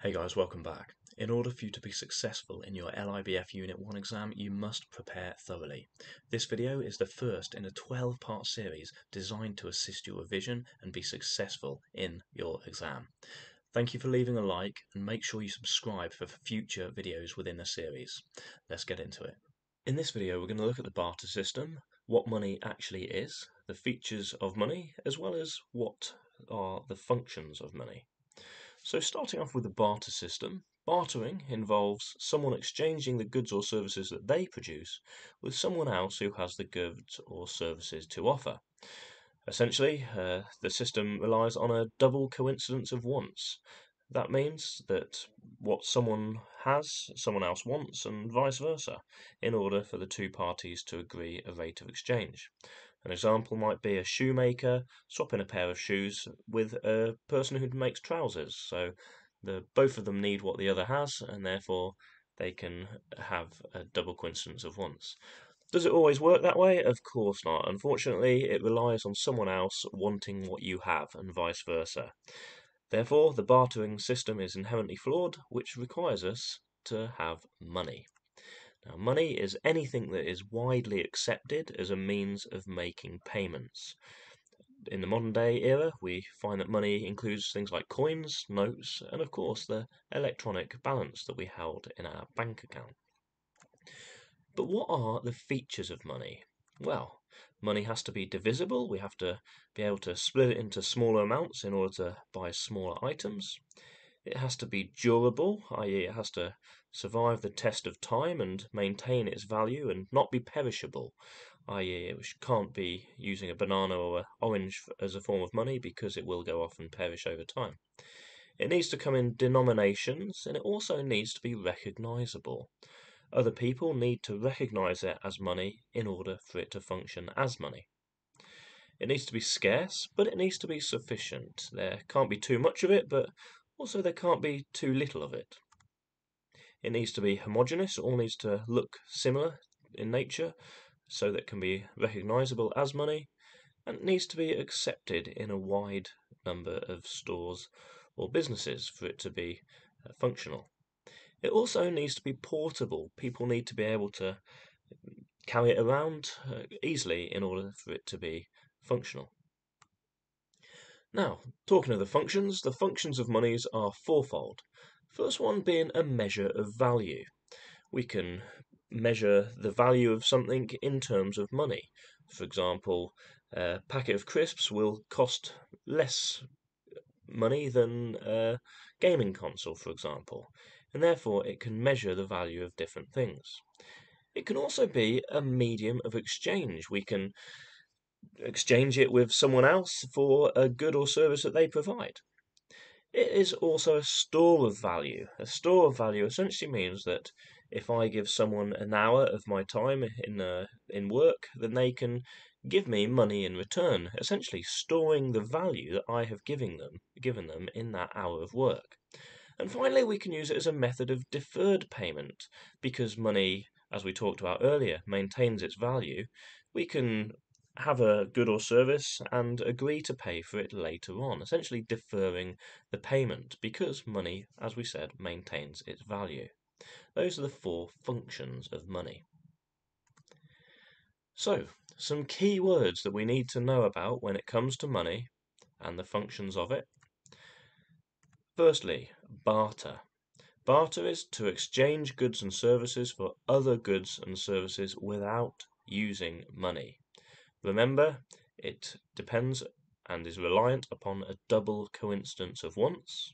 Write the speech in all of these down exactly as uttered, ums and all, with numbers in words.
Hey guys, welcome back. In order for you to be successful in your L I B F Unit one exam, you must prepare thoroughly. This video is the first in a twelve part series designed to assist your revision and be successful in your exam. Thank you for leaving a like and make sure you subscribe for future videos within the series. Let's get into it. In this video, we're going to look at the barter system, what money actually is, the features of money, as well as what are the functions of money. So starting off with the barter system, bartering involves someone exchanging the goods or services that they produce with someone else who has the goods or services to offer. Essentially, uh, the system relies on a double coincidence of wants. That means that what someone has, someone else wants, and vice versa, in order for the two parties to agree a rate of exchange. An example might be a shoemaker swapping a pair of shoes with a person who makes trousers. So the, both of them need what the other has, and therefore they can have a double coincidence of wants. Does it always work that way? Of course not. Unfortunately, it relies on someone else wanting what you have, and vice versa. Therefore, the bartering system is inherently flawed, which requires us to have money. Now, money is anything that is widely accepted as a means of making payments. In the modern day era, we find that money includes things like coins, notes, and of course the electronic balance that we held in our bank account. But what are the features of money? Well, money has to be divisible. We have to be able to split it into smaller amounts in order to buy smaller items. It has to be durable, that is it has to survive the test of time and maintain its value and not be perishable, that is it can't be using a banana or an orange as a form of money because it will go off and perish over time. It needs to come in denominations and it also needs to be recognisable. Other people need to recognise it as money in order for it to function as money. It needs to be scarce, but it needs to be sufficient. There can't be too much of it, but also there can't be too little of it. It needs to be homogeneous, it all needs to look similar in nature, so that it can be recognisable as money, and it needs to be accepted in a wide number of stores or businesses for it to be uh, functional. It also needs to be portable. People need to be able to carry it around easily in order for it to be functional. Now, talking of the functions, the functions of monies are fourfold. First one being a measure of value. We can measure the value of something in terms of money. For example, a packet of crisps will cost less money than a gaming console, for example, and therefore it can measure the value of different things. It can also be a medium of exchange. We can exchange it with someone else for a good or service that they provide. It is also a store of value. A store of value essentially means that if I give someone an hour of my time in, uh, in work, then they can give me money in return, essentially storing the value that I have given them, given them in that hour of work. And finally, we can use it as a method of deferred payment. Because money, as we talked about earlier, maintains its value, we can have a good or service and agree to pay for it later on, essentially deferring the payment, because money, as we said, maintains its value. Those are the four functions of money. So, some key words that we need to know about when it comes to money and the functions of it. Firstly, barter. Barter is to exchange goods and services for other goods and services without using money. Remember, it depends and is reliant upon a double coincidence of wants.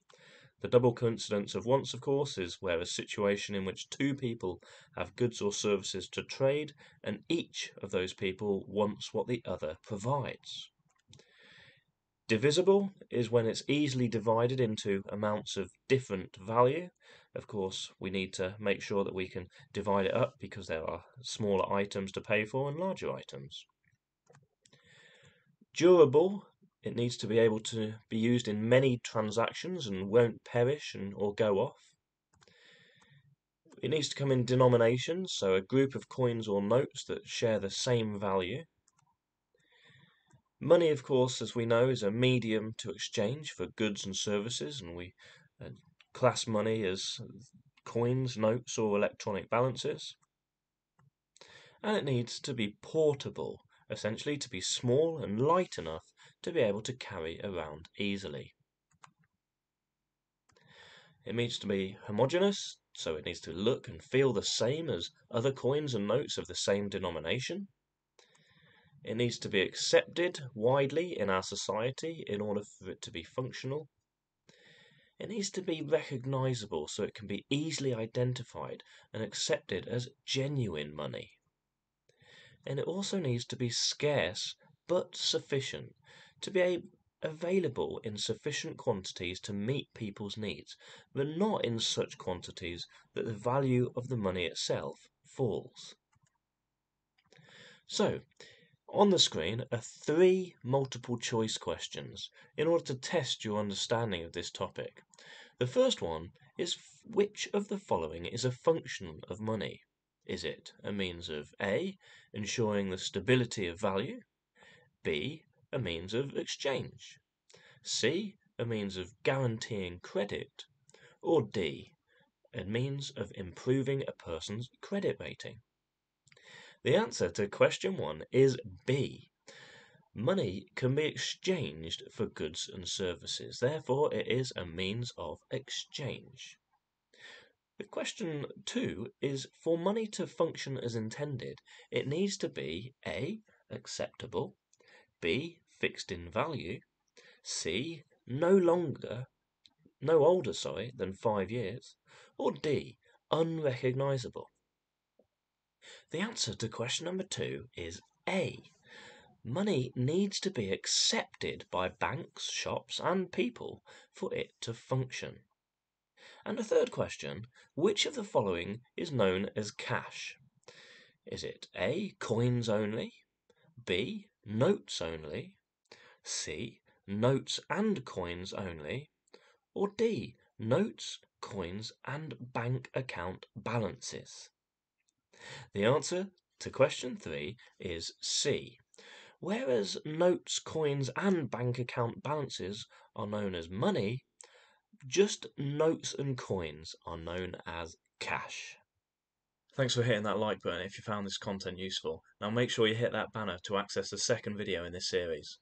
The double coincidence of wants, of course, is where a situation in which two people have goods or services to trade and each of those people wants what the other provides. Divisible is when it's easily divided into amounts of different value. Of course, we need to make sure that we can divide it up because there are smaller items to pay for and larger items. Durable, it needs to be able to be used in many transactions and won't perish and or go off. It needs to come in denominations, so a group of coins or notes that share the same value. Money, of course, as we know, is a medium to exchange for goods and services, and we uh, class money as coins, notes, or electronic balances. And it needs to be portable, essentially to be small and light enough to be able to carry around easily. It needs to be homogeneous, so it needs to look and feel the same as other coins and notes of the same denomination. It needs to be accepted widely in our society in order for it to be functional. It needs to be recognisable so it can be easily identified and accepted as genuine money. And it also needs to be scarce but sufficient to be available in sufficient quantities to meet people's needs, but not in such quantities that the value of the money itself falls. So, on the screen are three multiple choice questions in order to test your understanding of this topic. The first one is, which of the following is a function of money? Is it a means of A, ensuring the stability of value, B, a means of exchange, C, a means of guaranteeing credit, or D, a means of improving a person's credit rating? The answer to question one is B. Money can be exchanged for goods and services, therefore it is a means of exchange. The question two is, for money to function as intended, it needs to be A, acceptable, B, fixed in value, C, no longer, no older, sorry, than five years, or D, unrecognisable. The answer to question number two is A. Money needs to be accepted by banks, shops and people for it to function. And the third question, which of the following is known as cash? Is it A, coins only, B, notes only, C, notes and coins only, or D, notes, coins and bank account balances? The answer to question three is C. Whereas notes, coins and bank account balances are known as money, just notes and coins are known as cash. Thanks for hitting that like button if you found this content useful. Now make sure you hit that banner to access the second video in this series.